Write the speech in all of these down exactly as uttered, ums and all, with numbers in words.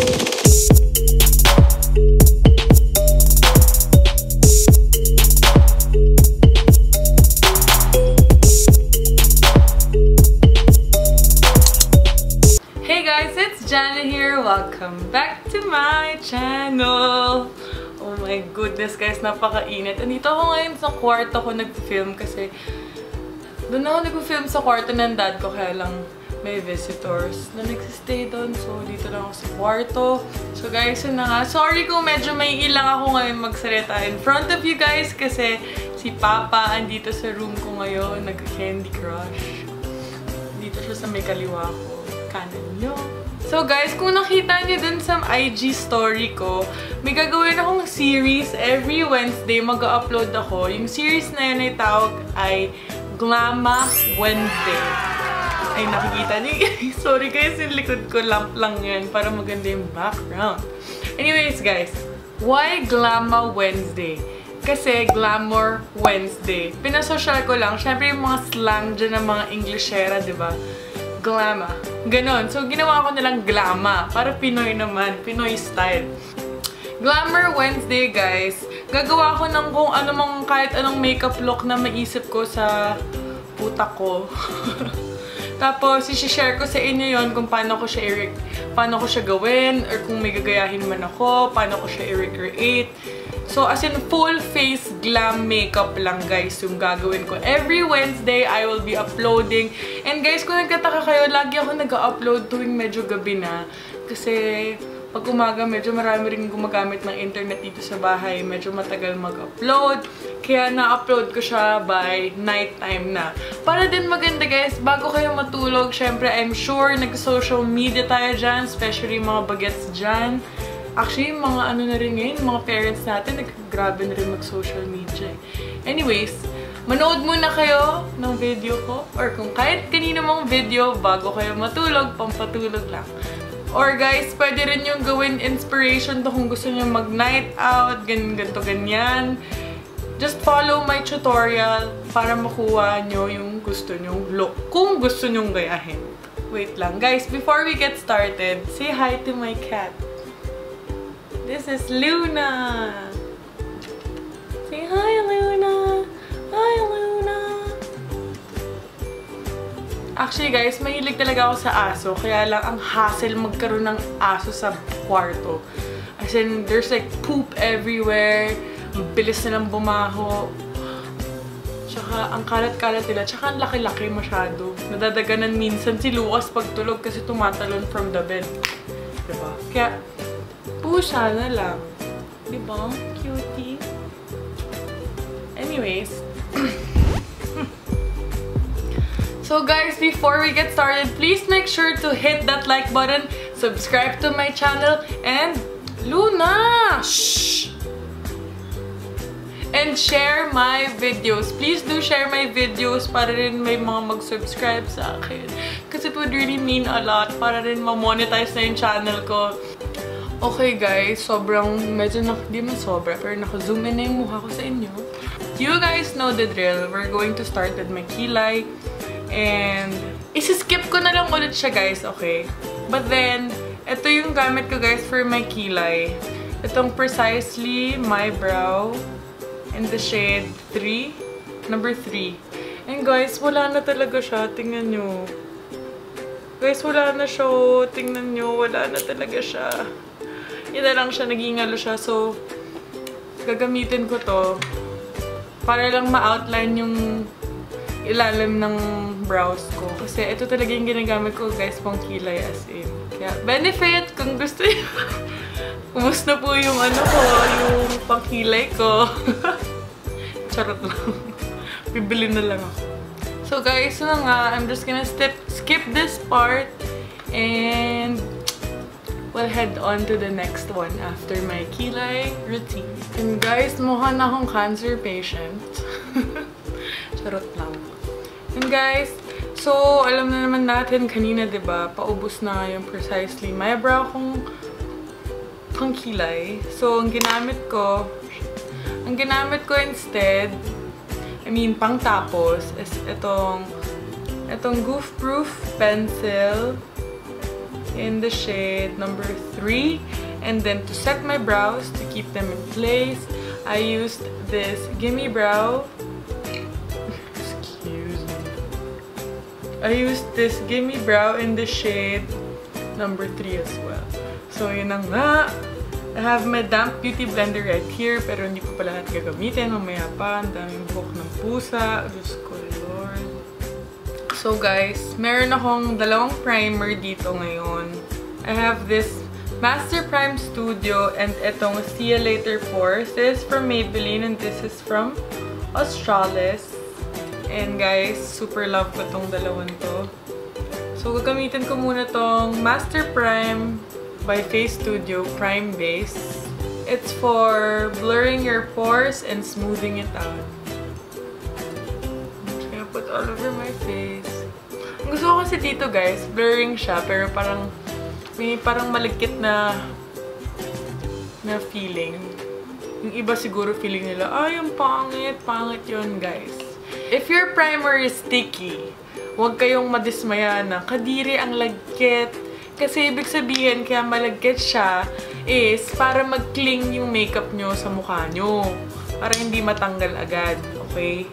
Hey guys, it's Janna here. Welcome back to my channel. Oh my goodness guys, napakainit. Andito ako ngayon sa kwarto ko nag-film kasi doon ako nag-film sa kwarto ng dad ko kaya lang may visitors na nagsistay doon. So dito lang ako sa kwarto. So guys, yun na nga. Sorry kung medyo may ilang ako ngayon magsalita in front of you guys kasi si Papa andito sa room ko ngayon, nag-Candy Crush. Dito siya sa may kaliwa ko. Kanan nyo. So guys, kung nakita nyo dun sa I G story ko, may gagawin akong series. Every Wednesday, mag-upload ako. Yung series na yun ay tawag ay Glama Wednesday. Ay, nakikita nyo. Sorry guys, yung likod ko lamp lang yun para maganda yung background. Anyways guys, why Glama Wednesday? Kasi Glamour Wednesday. Pinasosyal ko lang. Siyempre yung mga slang dyan ng mga Englishera, diba? Glama. Ganon. So, ginawa ko nilang Glama. Para Pinoy naman. Pinoy style. Glamour Wednesday, guys. Gagawa ko ng kung anumang, kahit anong makeup look na maisip ko sa puta ko. Tapos, isi-share ko sa inyo yon kung paano ko siya i- paano ko siya gawin, or kung may gagayahin man ako, paano ko siya i-recreate. So, as in, full face glam makeup lang, guys, yung gagawin ko. Every Wednesday, I will be uploading. And guys, kung nagkataka kayo, lagi ako nag-upload tuwing medyo gabi na. Kasi, pag umaga, medyo marami rin gumagamit ng internet dito sa bahay. Medyo matagal mag-upload. Kaya na-upload ko siya by nighttime na. Para din maganda guys, bago kayo matulog, syempre I'm sure nag-social media tayo dyan, especially mga bagets dyan. Actually, mga ano na rin ngayon, mga parents natin, nag-grabe na rin mag-social media. Anyways, manood muna kayo ng video ko or kung kahit kanina mong video bago kayo matulog, pampatulog lang. Or guys, pwede rin yung gawin inspiration to kung gusto nyo mag-night out, ganito-ganyan. Just follow my tutorial para makuha nyo yung gusto nyong look, kung gusto nyong gayahin. Wait lang. Guys, before we get started, say hi to my cat. This is Luna. Say hi, Luna. Hi, Luna. Actually guys, mahilig talaga ako sa aso. Kaya lang ang hassle magkaroon ng aso sa kwarto. As in, there's like poop everywhere. Bilis nilang bumaho. Tsaka ang kalat-kalat nila. Tsaka ang laki-laki masyado. Nadadaganan minsan si Lucas pagtulog kasi tumatalon from the bed. Diba? Kaya, pusa na lang. Diba? Cutie. Anyways. So guys, before we get started, please make sure to hit that like button, subscribe to my channel, and Luna! Shh! And share my videos. Please do share my videos para rin may mga mag-subscribe sa akin. Kasi it would really mean a lot para rin ma-monetize na yung channel ko. Okay guys, sobrang, medyo na, di man sobra, pero naka-zoom in na yung mukha ko sa inyo. You guys know the drill. We're going to start with my kilay. And isi-skip ko na lang ulit siya guys, okay? But then, ito yung gamit ko guys for my kilay. Itong Precisely My Brow in the shade three, number three. And guys, wala na talaga siya, tingnan nyo. Guys, wala na siya, tingnan nyo, wala na talaga siya. Yun na lang siya, nagingalo siya, so gagamitin ko to para lang ma-outline yung ilalim ng brows ko. Kasi ito talaga yung ginagamit ko guys pang kilay as in. Kaya benefit kung gusto nyo. Umus na po yung ano ko, yung pangkilay ko. Charot lang. Bibili na lang ako. So guys, so nga, I'm just gonna step, skip this part and we'll head on to the next one after my kilay routine. And guys, mukha na akong cancer patient. Charot lang. And guys, so alam na naman natin kanina, diba? Paubos na yung Precisely My Brow kong pang kilay. So, ang ginamit ko, ang ginamit ko instead, I mean, pang tapos, is itong, itong Goof-Proof pencil. in the shade number three. And then to set my brows, to keep them in place, I used this Gimme Brow. Excuse me. I used this Gimme Brow in the shade number three as well. So yun na nga. I have my Damp Beauty Blender right here, pero hindi ko pa lahat gagamitin. Mamaya pa, ang daming buhok ng pusa. Diyos ko, Lord. So guys, meron akong dalawang primer dito ngayon. I have this Master Prime Studio and itong Cya Later Pores. This is from Maybelline and this is from Australis. And guys, super love ko itong dalawan to. So gagamitin ko muna itong Master Prime by Face Studio Prime Base. It's for blurring your pores and smoothing it out. I'm gonna put all over my face. Ang gusto ko kasi dito guys, blurring siya pero parang may parang malikit na na feeling. Yung iba siguro feeling nila, ay, yung pangit, pangit yun guys. If your primer is sticky, huwag kayong madismaya na kadiri ang lagkit. Kasi ibig sabihin, kaya malagkit siya is para mag-cling yung makeup nyo sa mukha nyo. Para hindi matanggal agad, okay?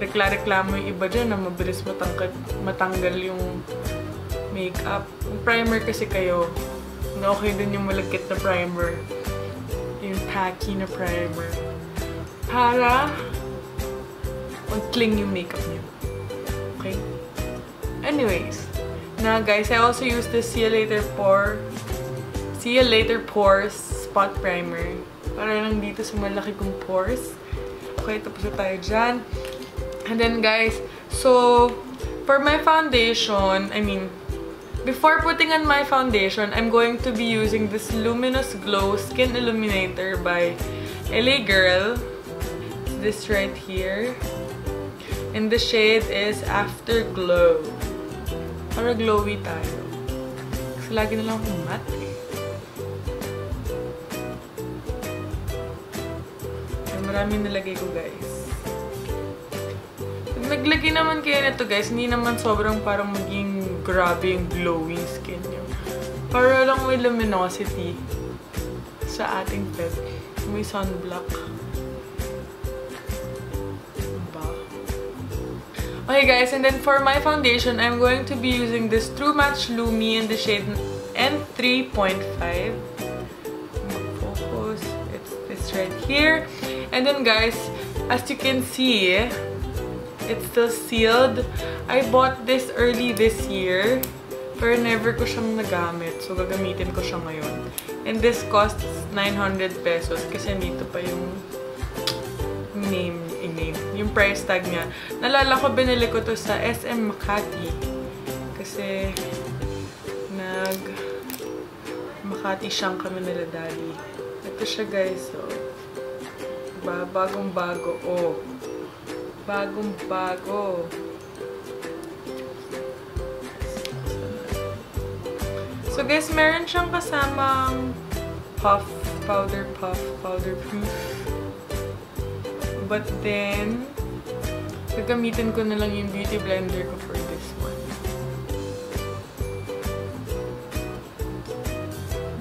Rekla-reklamo yung iba dyan na mabilis matanggal, matanggal yung makeup. Yung primer kasi kayo, na okay din yung malagkit na primer. Yung tacky na primer. Para mag-cling yung makeup nyo. Okay? Anyways. Now guys, I also use the Cya Later Pore, Cya Later Pores Spot Primer. Para lang dito sa malaki kong pores. Okay, tapos na tayo dyan. And then guys, so for my foundation, I mean, before putting on my foundation, I'm going to be using this Luminous Glow Skin Illuminator by L A Girl. This right here. And the shade is Afterglow. Para glowy tayo. Kasi lagi na lang akong matte eh. Maraming nilagay ko guys. Pag naglagay naman kayo nito guys, hindi naman sobrang parang maging grabe yung glowing skin nyo. Para lang may luminosity sa ating pep. May sunblock. Okay guys, and then for my foundation, I'm going to be using this True Match Lumi in the shade N three point five. Focus. It's this right here. And then guys, as you can see, it's still sealed. I bought this early this year, pero never ko siyang nagamit. So gagamitin ko siya ngayon. And this costs nine hundred pesos kasi nito pa yung name. Yung price tag niya. Nalala ko, binili ko to sa S M Makati. Kasi, nag Makati siyang kami nila daddy. Ito siya guys, oh. Ba bagong bago, oh. Bagong bago. So guys, meron siyang kasamang puff, powder puff, powder proof. But then, gagamitin ko na lang yung beauty blender ko for this one.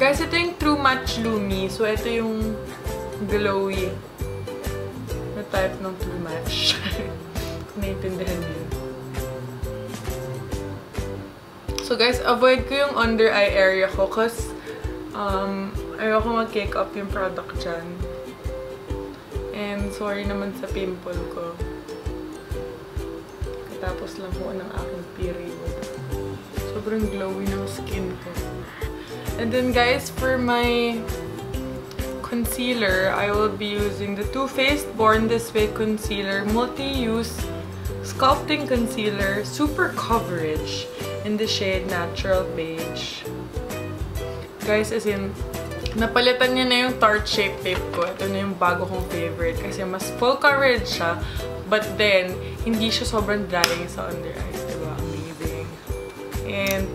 Guys, ito yung True Match Lumi. So, ito yung glowy na type ng True Match. Kung naiintindihan niyo. So, guys, avoid ko yung under eye area ko kasi um, ayoko mag-cake up yung product dyan. And sorry naman sa pimple ko. Katapos lang po ng aking period. Sobrang glowy ng skin ko. And then guys, for my concealer, I will be using the Too Faced Born This Way Concealer Multi-Use Sculpting Concealer Super Coverage in the shade Natural Beige. Guys, as in, napalitan niya na yung tart shape tape ko. Ito na yung bago kong favorite kasi mas full coverage siya. But then, hindi siya sobrang drying sa under eyes. Diba? Amazing. And,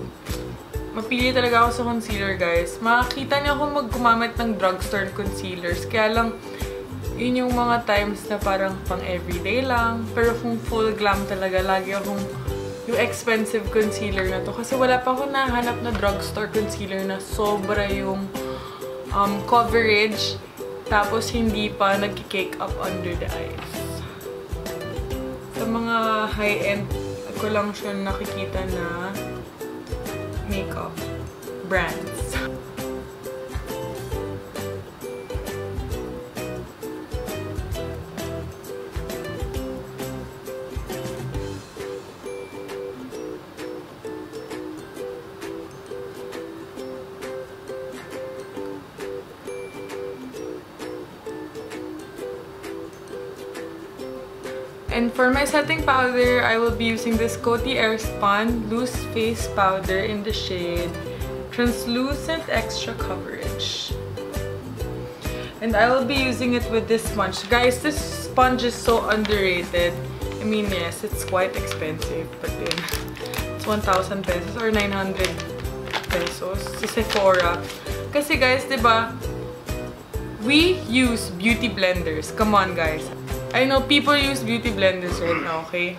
mapili talaga ako sa concealer, guys. Makakita niyo akong magkumamit ng drugstore concealers. Kaya lang, yun yung mga times na parang pang everyday lang. Pero kung full glam talaga, lagi akong yung expensive concealer na to. Kasi wala pa ako nahanap na drugstore concealer na sobra yung um, coverage. Tapos hindi pa nagki-cake up under the eyes. Sa mga high-end, ako lang siya nakikita na makeup brands. And for my setting powder, I will be using this Coty Air Spun Loose Face Powder in the shade Translucent Extra Coverage. And I will be using it with this sponge. Guys, this sponge is so underrated. I mean, yes, it's quite expensive, but then it's one thousand pesos or nine hundred pesos sa Sephora. Kasi guys, diba, we use beauty blenders. Come on, guys. I know people use beauty blenders right now, okay?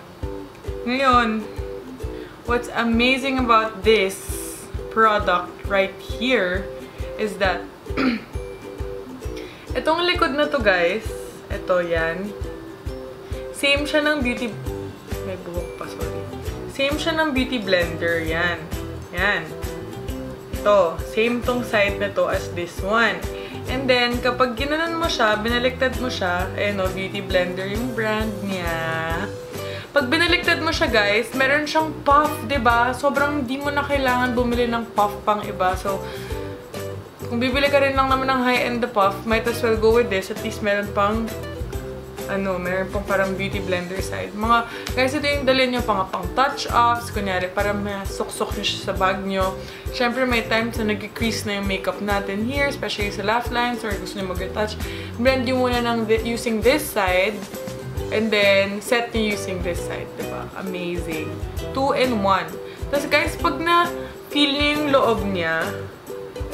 Ngayon, what's amazing about this product right here is that itong likod na to, guys. Ito, yan. Same siya ng beauty... May buhok pa, sorry. Same siya ng beauty blender, yan. Yan. Ito. Same tong side na to as this one. And then, kapag ginanon mo siya, binaliktad mo siya, ayun o, beauty blender yung brand niya. Pag binaliktad mo siya, guys, meron siyang puff, diba? Sobrang di mo na kailangan bumili ng puff pang iba. So, kung bibili ka rin lang naman ng high-end na puff, might as well go with this. At least meron pang, ano, meron pang parang beauty blender side. Mga, guys, ito yung dalhin nyo pang, pang touch-ups, kunyari, para masuksok nyo siya sa bag nyo. Siyempre, may times na nag-crease na yung makeup natin here, especially sa laugh lines or gusto nyo mag-retouch. Blend nyo muna ng th using this side, and then set nyo using this side, diba? Amazing. Two in one. Tapos, guys, pag na-feel nyo yung loob niya,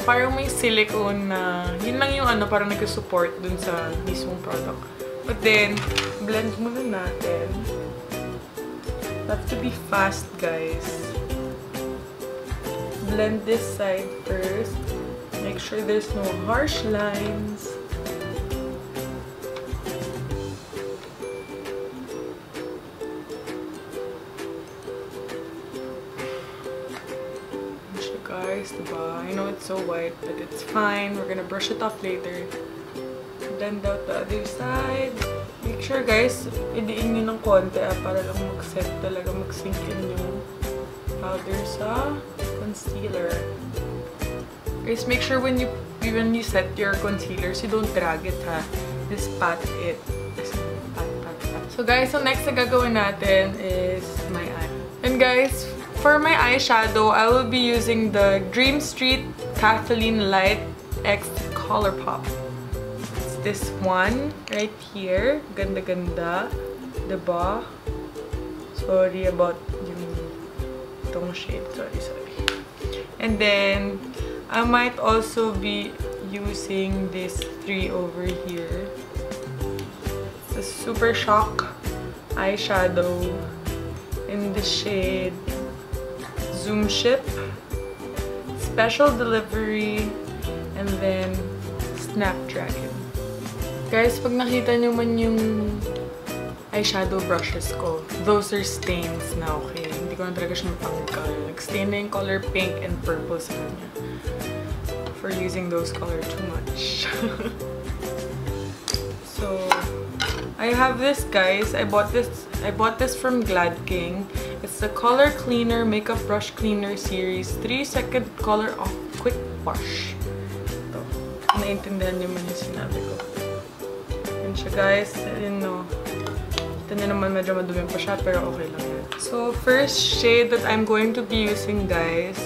parang may silicone na, yun lang yung ano, parang nag-support dun sa mismong product. But then, blend muna natin. Have to be fast, guys. Blend this side first. Make sure there's no harsh lines. Guys, diba? I know it's so white, but it's fine. We're gonna brush it off later. Blend out the other side. Make sure, guys, idiin nyo ng konti ah, para lang mag-set talaga, mag-sink in yung powder sa concealer. Guys, make sure when you when you set your concealers, you don't drag it, ha? Just pat it. Just pat, pat, pat. So, guys, so next na gagawin natin is my eye. And, guys, for my eyeshadow, I will be using the Dream Street Kathleen Light X Colourpop. This one right here, ganda ganda, diba? Sorry about yung tong shade, sorry sorry. And then I might also be using this three over here, the Super Shock Eyeshadow in the shade Zoom Ship, Special Delivery, and then Snapdragon. Guys, pag nakita nyo man yung eyeshadow brushes ko, those are stains na, okay? Hindi ko na talaga siya mapang-color. Nag-stain na yung color pink and purple sa kanya. For using those color too much. So, I have this, guys. I bought this, I bought this from Gladking. It's the Color Cleaner Makeup Brush Cleaner Series three second Color Off Quick Wash. Ito. Naintindihan nyo man yung sinabi ko. Siya, guys, you know, ito na naman medyo madumi pa siya, pero okay lang yun. So, first shade that I'm going to be using, guys,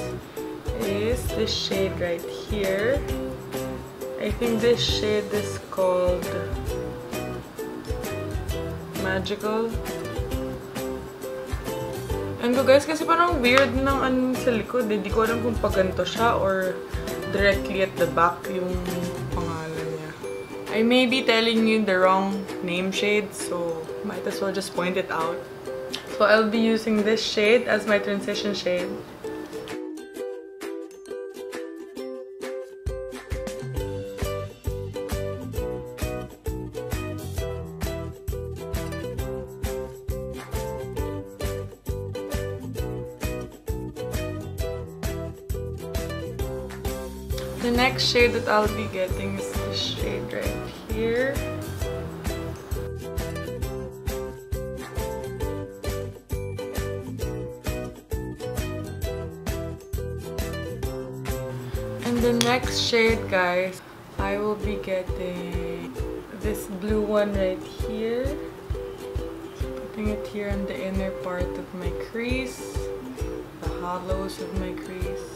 is this shade right here. I think this shade is called Magical. And go, guys, kasi parang weird ng ano sa likod, hindi ko alam kung paganto siya or directly at the back yung I may be telling you the wrong name shade, so might as well just point it out. So I'll be using this shade as my transition shade. The next shade that I'll be getting is this shade right here. And the next shade, guys, I will be getting this blue one right here. So putting it here on the inner part of my crease, the hollows of my crease.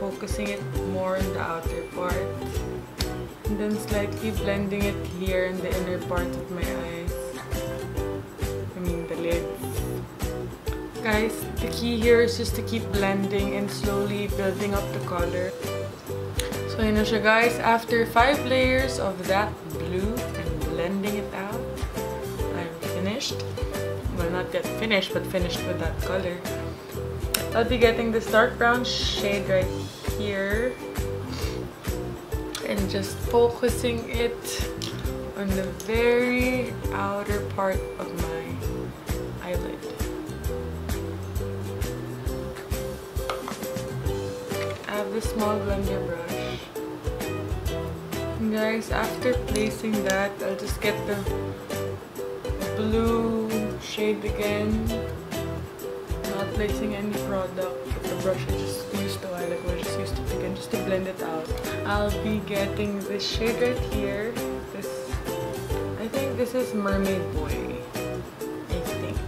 Focusing it more on the outer part, and then slightly blending it here in the inner part of my eyes, I mean the lids. Guys, the key here is just to keep blending and slowly building up the color. So yun na siya, guys, after five layers of that blue and blending it out, I'm finished. Well, not yet finished, but finished with that color. I'll be getting this dark brown shade right here and just focusing it on the very outer part of my eyelid. I have this small blender brush. And guys, after placing that, I'll just get the blue shade again. Not placing any product with the brush I just used a while ago, I just used it again just to blend it out. I'll be getting this shade right here. This, I think this is Mermaid Boy. I think.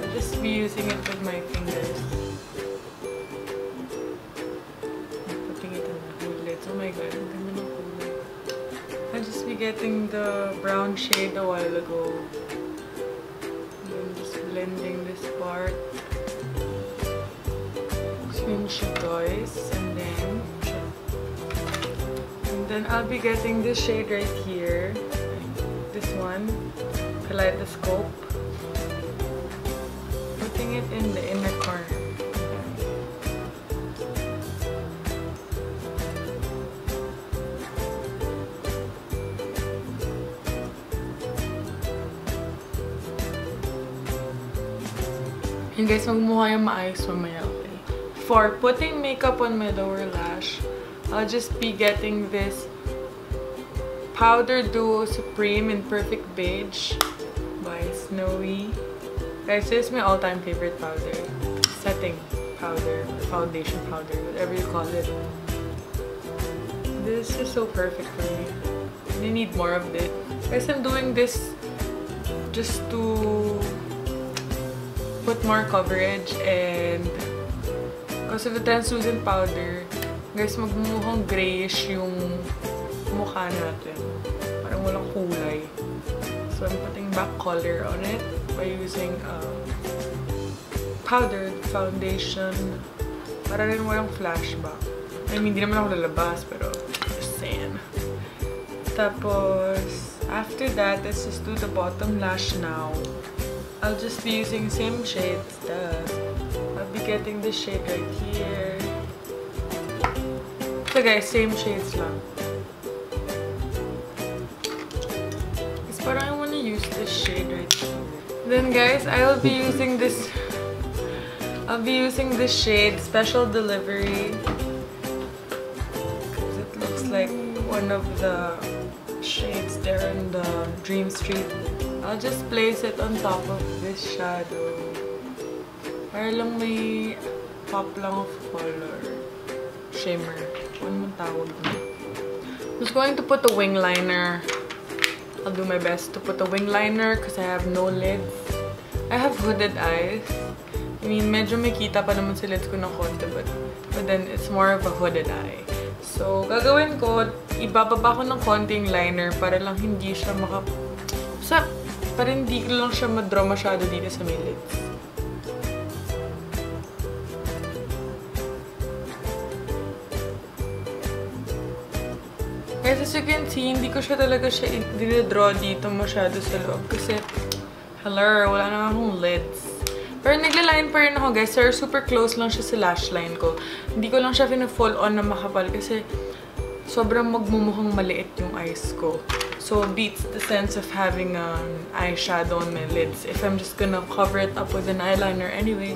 I'll just be using it with my fingers. I'm putting it on the whole lid. Oh my god, I'm gonna hold it. I'll just be getting the brown shade a while ago. Blending this part, switch guys, and then and then I'll be getting this shade right here, this one, Kaleidoscope, putting it in the inner corner. And guys, magmumukha yung maayos mamaya, okay? For putting makeup on my lower lash, I'll just be getting this Powder Duo Supreme in Perfect Beige by Snowy. Guys, this is my all-time favorite powder. Setting powder, or foundation powder, whatever you call it. This is so perfect for me. I need more of this. Guys, I'm doing this just to put more coverage, and because of the translucent powder, guys, magmumukhang grayish yung mukha natin. Parang walang kulay. So I'm putting back color on it by using um, powdered foundation. Para rin walang flashback. I mean, hindi naman ako lalabas, pero just saying. Tapos, after that, let's just do the bottom lash now. I'll just be using same shades. Duh. I'll be getting this shade right here. So guys, same shades lang. It's but I want to use this shade right here. Then guys, I'll be using this. I'll be using this shade, Special Delivery, because it looks like one of the shades there in the Dream Street. I'll just place it on top of this shadow. Para lang may pop lang of color. Shimmer. Ano man tawag na. I'm just going to put a wing liner. I'll do my best to put a wing liner because I have no lids. I have hooded eyes. I mean, medyo makita pa naman sa lids ko na konti, but, but then it's more of a hooded eye. So, gagawin ko, ibababa ko ng konting liner para lang hindi siya maka... Sa para hindi ko lang siya madraw masyado dito sa may lids. As you can see, hindi ko siya talaga siya i-draw dito masyado sa loob. Kasi, hello, wala naman akong lids. Pero nagla-line pa rin ako, guys. Pero super close lang siya sa lash line ko. Hindi ko lang siya pina-full on na makapal kasi sobrang magmumukhang maliit yung eyes ko. So, beats the sense of having an eyeshadow on my lids if I'm just gonna cover it up with an eyeliner anyway.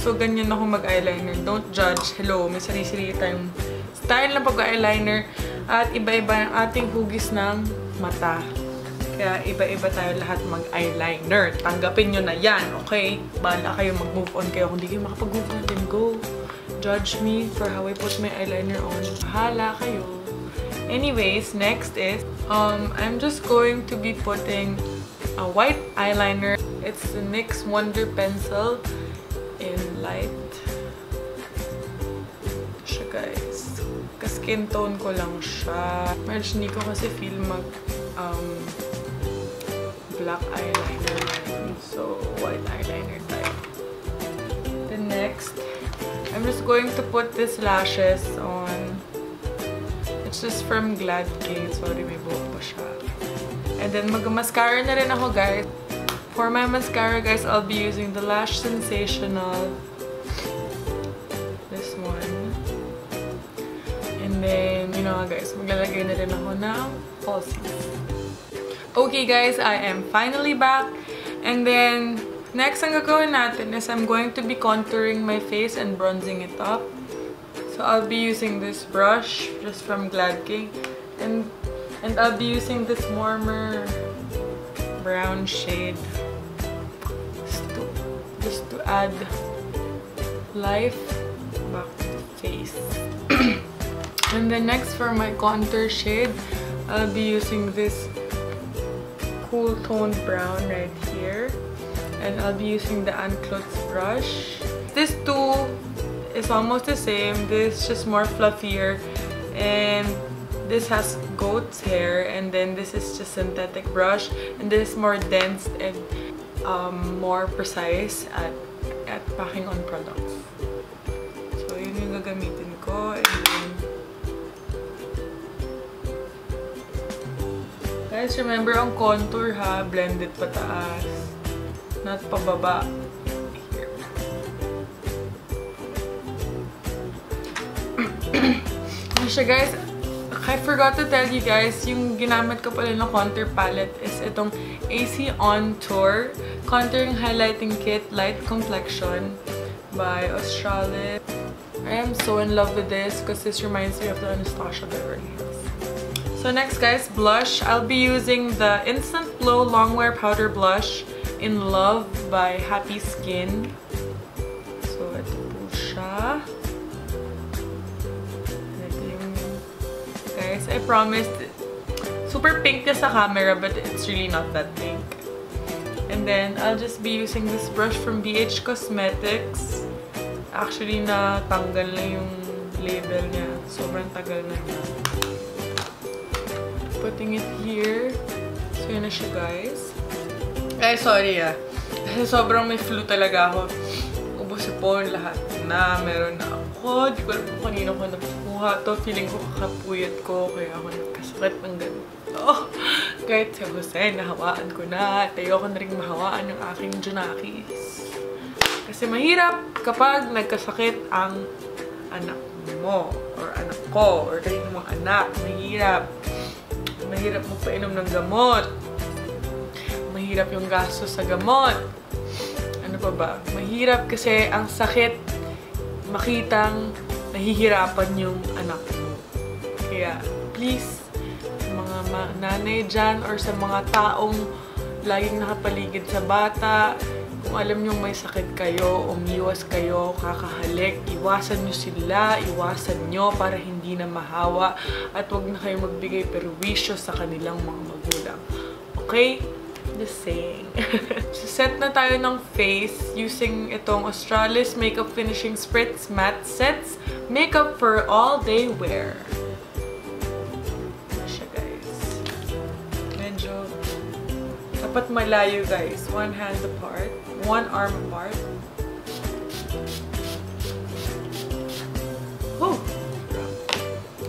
So, ganyan ako mag-eyeliner. Don't judge. Hello, may sarili-sarili tayong style na pag-eyeliner at iba-iba ang ating hugis ng mata. Kaya iba-iba tayo lahat mag-eyeliner. Tanggapin nyo na yan, okay? Bahala kayo mag-move on kayo. Kung di kayo makapag-move on, then go. Judge me for how I put my eyeliner on. Bahala kayo. Anyways, next is, um, I'm just going to be putting a white eyeliner. It's the N Y X Wonder Pencil in light. Ito siya, guys. Ka-skin tone ko lang siya. Medyo hindi ko kasi feel mag, um, black eyeliner. So, white eyeliner type. The next, I'm just going to put these lashes on. It's just from Gladking. Sorry, may buhok pa siya. And then mag-mascara na rin ako, guys. For my mascara, guys, I'll be using the Lash Sensational. This one. And then, you know, guys, maglalagay na rin ako ng falsies. Okay, guys, I am finally back. And then, next ang gagawin natin is I'm going to be contouring my face and bronzing it up. So I'll be using this brush, just from Gladking, and and I'll be using this warmer brown shade just to, just to add life back to the face. And then next for my contour shade, I'll be using this cool toned brown right here, and I'll be using the Anne Clutz brush. This two. It's almost the same. This is just more fluffier, and this has goat's hair, and then this is just synthetic brush, and this is more dense and um, more precise at, at packing on products. So yun yung gagamitin ko, and then guys, remember ang contour ha, blended pataas, not pababa. So guys, I forgot to tell you guys, yung ginamit ko pala na contour palette is itong A C On Tour Contouring Highlighting Kit Light Complexion by Australis. I am so in love with this because this reminds me of the Anastasia Beverly Hills. So next guys, blush. I'll be using the Instant Glow Longwear Powder Blush in Love by Happy Skin. So ito po siya. I promised, super pink ka sa camera, but it's really not that pink. And then, I'll just be using this brush from B H Cosmetics. Actually, natanggal na yung label niya. Sobrang tagal na niya. Putting it here. So, yun na siya, guys. Ay, sorry ah. Kasi sobrang may flu talaga ako. Ubos po yung lahat na meron na ako. Di ko alam kung kanino ko napukuha. To, feeling ko kakapuyat ko, kaya ako nagkasakit ng ganito. Kahit si Jose, nahawaan ko na. At ayaw ko na rin mahawaan ng aking junakis. Kasi mahirap kapag nagkasakit ang anak mo, or anak ko, or kayo mong anak. Mahirap. Mahirap magpainom ng gamot. Mahirap yung gasto sa gamot. Ano pa ba? Mahirap kasi ang sakit makitang nahihirapan yung anak mo. Kaya, please, mga nanay dyan or sa mga taong laging nakapaligid sa bata, kung alam nyo may sakit kayo, umiwas kayo, kakahalik, iwasan nyo sila, iwasan nyo para hindi na mahawa at huwag na kayo magbigay perwisyo sa kanilang mga magulang. Okay? The same. So set na tayo ng face using itong Australis Makeup Finishing Spritz Matte Sets Makeup for All Day Wear. Ano siya, guys? Medyo dapat malayo, guys. One hand apart. One arm apart. Oh!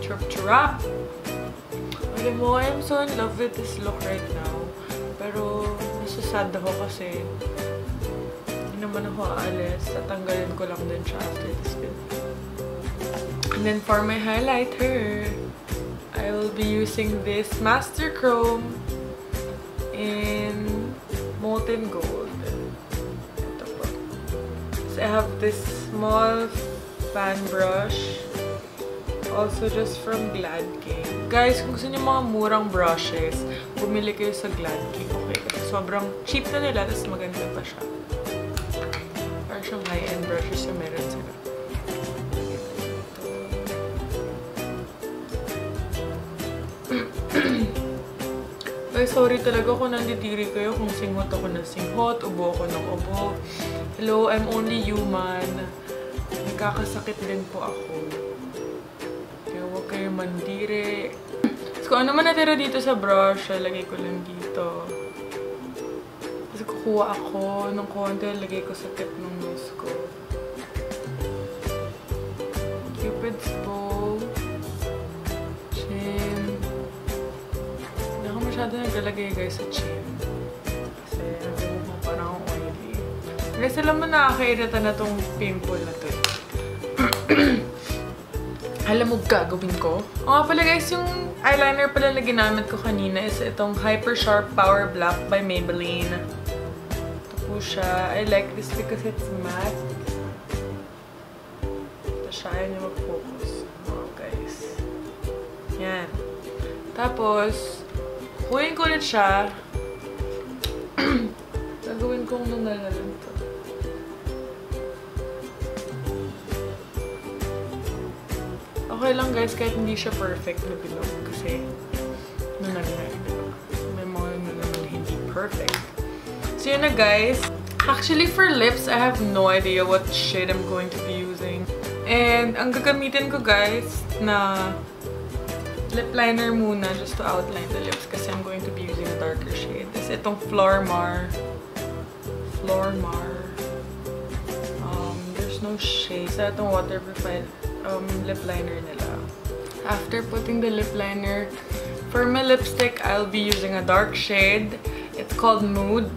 Trap, trap. alam mo, I'm so in love with this look right now. Pero, nasasad ako kasi hindi naman ako aalis. Tatanggalin ko lang din siya after this video. And then for my highlighter, I will be using this Master Chrome in Molten Gold. Ito po. So I have this small fan brush. Also just from Gladking. Guys, kung gusto niyo mga murang brushes, bumili kayo sa Gladking. Okay, kasi sobrang cheap na nila, tapos maganda pa siya. Parang siyang high-end brushes yung meron sila. Guys, sorry talaga kung nandidiri kayo, kung singhot ako na singhot, ubo ako ng ubo. Hello, I'm only human. Nagkakasakit din po ako. Mandire. So, kung ano man natira dito sa brush, lagay ko lang dito. Tapos kukuha ako ng konti, lagay ko sa tip ng nose ko. Cupid's bow. Chin. Hindi ako masyado naglalagay guys sa chin. Kasi nagmumukha parang oily. Guys, alam mo nakakairita na tong pimple na to. Alam mo gagawin ko? O nga pala guys, yung eyeliner pala na ginamit ko kanina is itong Hyper Sharp Power Black by Maybelline. Ito po siya. I like this because it's matte. Ito siya. Ayaw niya mag-focus. Oh, guys. Yan. Tapos, kukunin ko ulit siya. Gagawin kong nunalalan to. Okay lang guys, kahit hindi siya perfect na bilog kasi nananay. May mga nananay hindi perfect. So yun na guys. Actually for lips, I have no idea what shade I'm going to be using. And ang gagamitin ko guys na lip liner muna just to outline the lips kasi I'm going to be using a darker shade. Is itong Flormar. Flormar. Um, there's no shade. So itong waterproof Um, lip liner nila. After putting the lip liner, for my lipstick, I'll be using a dark shade. It's called Mood.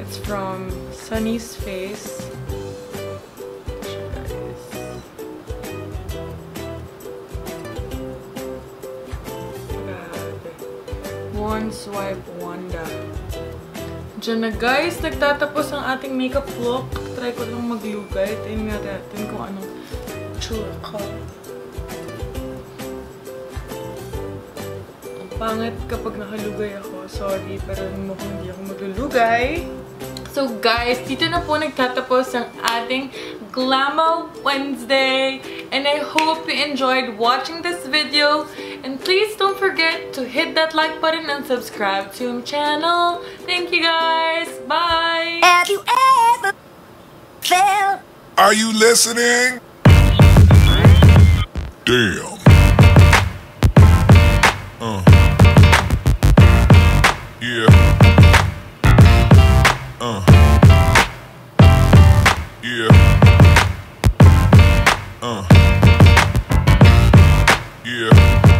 It's from Sunny's Face. One swipe wanda. Diyan na guys, nagtatapos ang ating makeup look. Try ko lang maglugay. Tingnan natin kung anong tsura ko. Ang pangit kapag nakalugay ako. Sorry, pero mukhang hindi ako maglulugay. So guys, dito na po nagtatapos ang ating Glama Wednesday. And I hope you enjoyed watching this video. And please don't forget to hit that like button and subscribe to my channel. Thank you guys. Bye! Have you ever felt? Are you listening? Damn. Uh. Yeah. Uh. Yeah. Uh. Yeah.